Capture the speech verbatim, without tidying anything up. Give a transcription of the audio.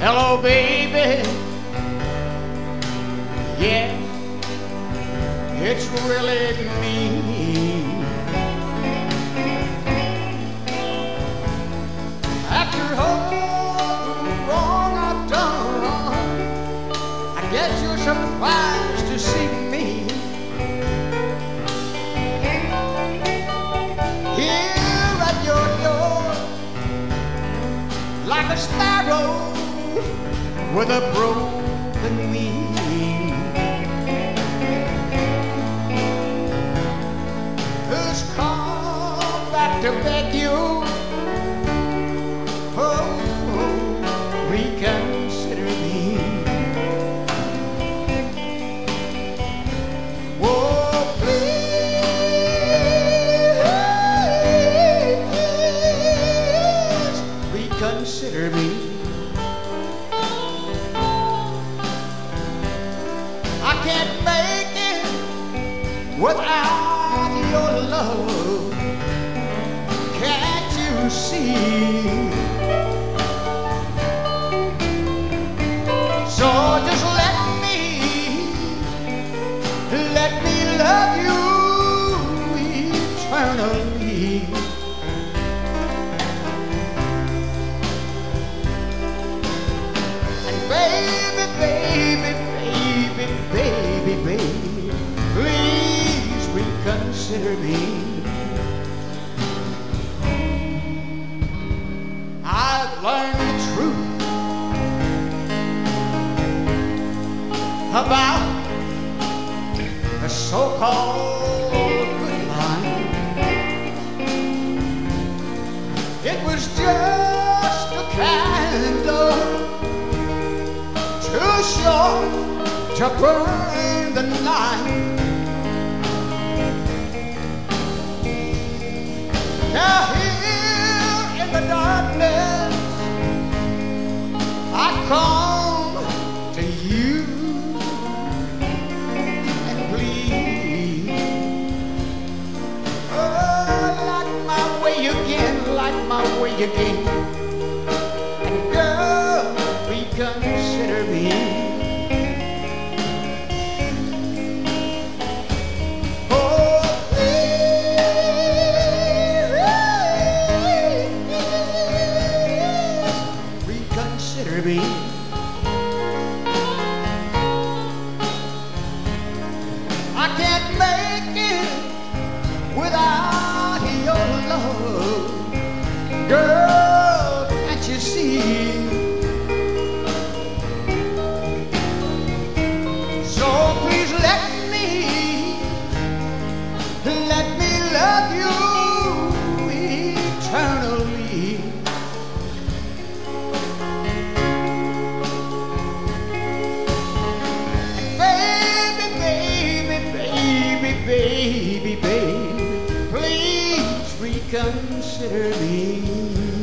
Hello, baby. Yes, it's really me. After all the wrong I've done, I guess you're surprised to see me. Here at your door, like a sparrow with a broken wing, who's come back to beg you, oh, reconsider me. Oh, please, reconsider me. I can't make it without your love. Can't you see? So just let me, let me love you eternally. And baby, baby, baby, baby, please reconsider me. I've learned the truth about the so-called good life. It was just a candle too short to burn the night. Now here in the darkness I come to you, and please, oh, light my way again, light my way again, and girl, reconsider me. I can't make it without your love, girl, can't you see? So please let me, let me love you eternally. Baby, baby, please reconsider me.